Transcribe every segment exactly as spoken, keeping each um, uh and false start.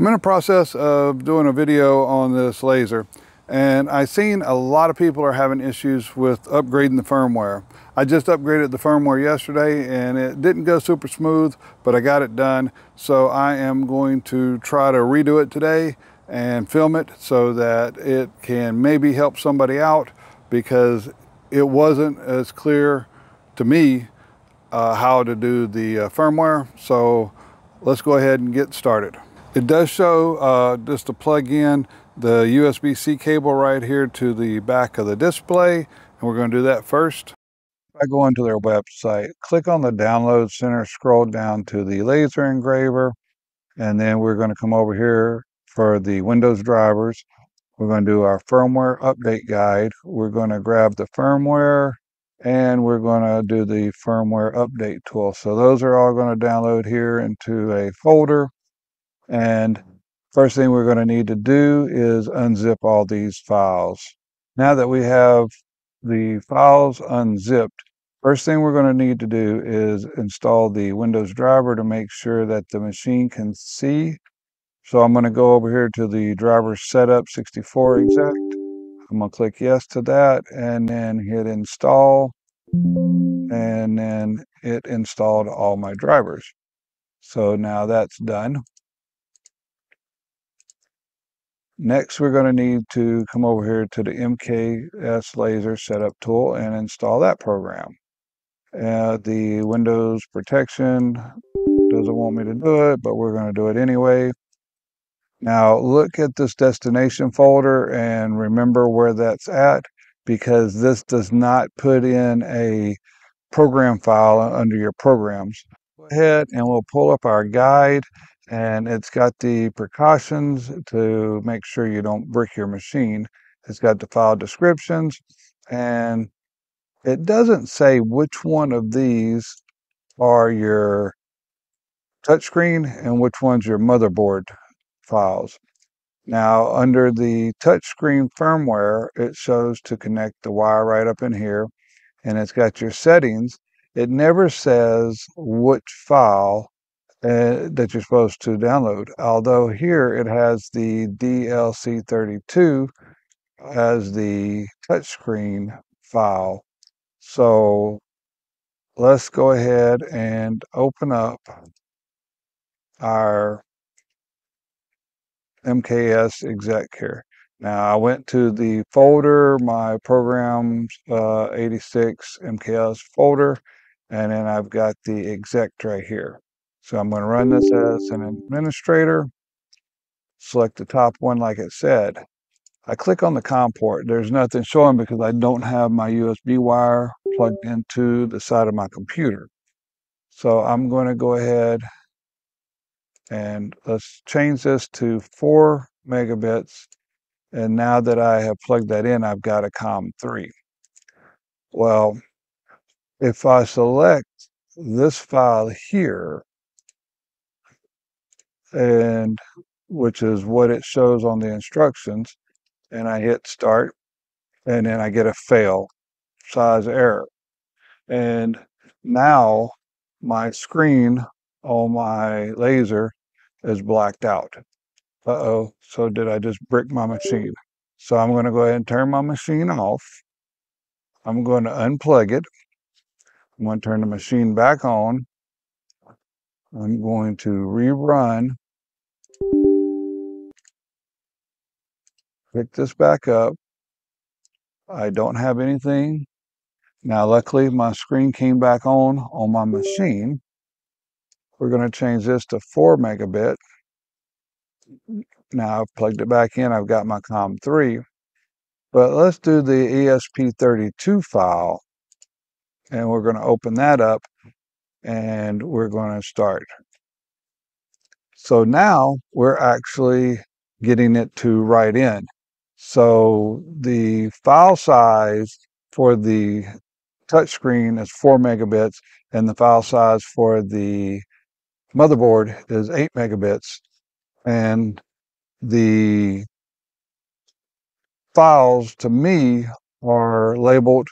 I'm in the process of doing a video on this laser, and I've seen a lot of people are having issues with upgrading the firmware. I just upgraded the firmware yesterday and it didn't go super smooth, but I got it done. So I am going to try to redo it today and film it so that it can maybe help somebody out, because it wasn't as clear to me uh, how to do the uh, firmware. So let's go ahead and get started. It does show uh, just to plug in the U S B C cable right here to the back of the display, and we're going to do that first. I go onto their website, click on the download center, scroll down to the laser engraver, and then we're going to come over here for the Windows drivers. We're going to do our firmware update guide. We're going to grab the firmware and we're going to do the firmware update tool. So those are all going to download here into a folder. And first thing we're going to need to do is unzip all these files. Now that we have the files unzipped, first thing we're going to need to do is install the Windows driver to make sure that the machine can see. So I'm going to go over here to the driver setup sixty-four exact. I'm going to click yes to that and then hit install. And then it installed all my drivers. So now that's done. Next, we're going to need to come over here to the M K S laser setup tool and install that program. Uh, the Windows protection doesn't want me to do it, but we're going to do it anyway. Now, look at this destination folder and remember where that's at, because this does not put in a program file under your programs. Go ahead and we'll pull up our guide. And it's got the precautions to make sure you don't brick your machine. It's got the file descriptions, and it doesn't say which one of these are your touchscreen and which one's your motherboard files. Now, under the touchscreen firmware, it shows to connect the wire right up in here, and it's got your settings. It never says which file Uh, that you're supposed to download, although here it has the D L C thirty-two as the touchscreen file. So let's go ahead and open up our M K S exec here. Now I went to the folder, my programs uh, eighty-six M K S folder, and then I've got the exec right here. So I'm going to run this as an administrator, select the top one like it said. I click on the COM port. There's nothing showing because I don't have my U S B wire plugged into the side of my computer. So I'm going to go ahead and let's change this to four megabits. And now that I have plugged that in, I've got a COM three. Well, if I select this file here, and which is what it shows on the instructions, and I hit start, and then I get a fail size error, and now my screen on my laser is blacked out. Uh-oh, so did I just brick my machine? So I'm going to go ahead and turn my machine off. I'm going to unplug it. I'm going to turn the machine back on. I'm going to rerun, pick this back up. I don't have anything. Now, luckily, my screen came back on on my machine. We're going to change this to four megabit. Now, I've plugged it back in. I've got my COM three. But let's do the E S P thirty-two file, and we're going to open that up. And we're going to start. So now we're actually getting it to write in. So the file size for the touchscreen is four megabits, and the file size for the motherboard is eight megabits. And the files to me are labeled,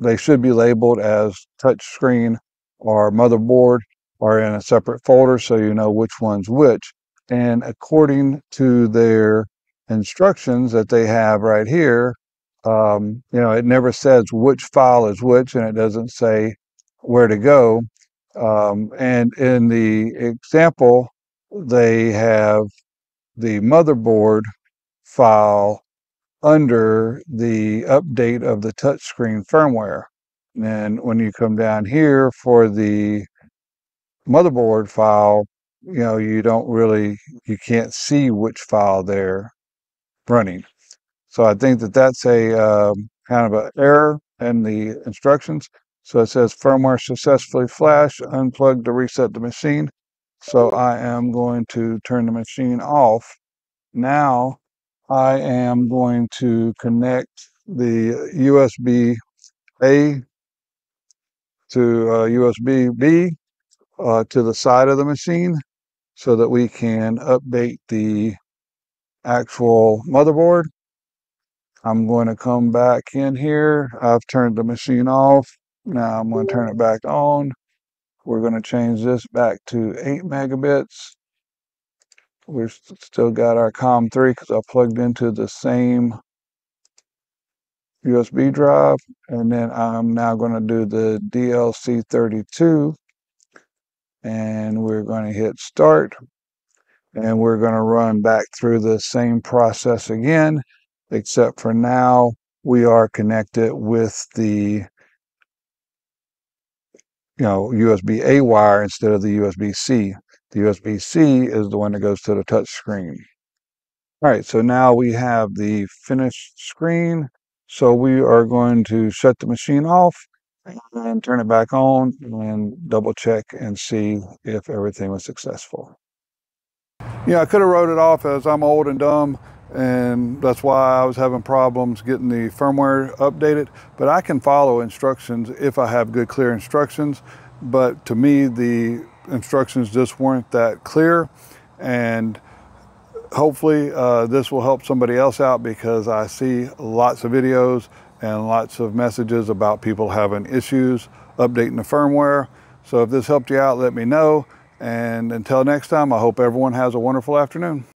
they should be labeled as touchscreen or motherboard, or in a separate folder so you know which one's which. And according to their instructions that they have right here, um, you know, it never says which file is which, and it doesn't say where to go. Um, and in the example, they have the motherboard file under the update of the touchscreen firmware. And when you come down here for the motherboard file, you know, you don't really, you can't see which file they're running. So I think that that's a um, kind of an error in the instructions. So it says firmware successfully flashed, unplugged to reset the machine. So I am going to turn the machine off. Now I am going to connect the U S B A to uh, U S B B uh, to the side of the machine so that we can update the actual motherboard. I'm going to come back in here. I've turned the machine off. Now I'm going to turn it back on. We're going to change this back to eight megabits. We've still got our COM three because I plugged into the same U S B drive. And then I'm now going to do the D L C thirty-two. And we're going to hit start. And we're going to run back through the same process again, except for now we are connected with the you know, U S B A wire instead of the U S B C. The U S B C is the one that goes to the touch screen. All right, so now we have the finished screen. So we are going to shut the machine off and turn it back on and double check and see if everything was successful. Yeah, I could have wrote it off as I'm old and dumb, and that's why I was having problems getting the firmware updated, but I can follow instructions if I have good, clear instructions. But to me, the instructions just weren't that clear, and hopefully uh, this will help somebody else out, because I see lots of videos and lots of messages about people having issues updating the firmware. So if this helped you out, let me know. And until next time, I hope everyone has a wonderful afternoon.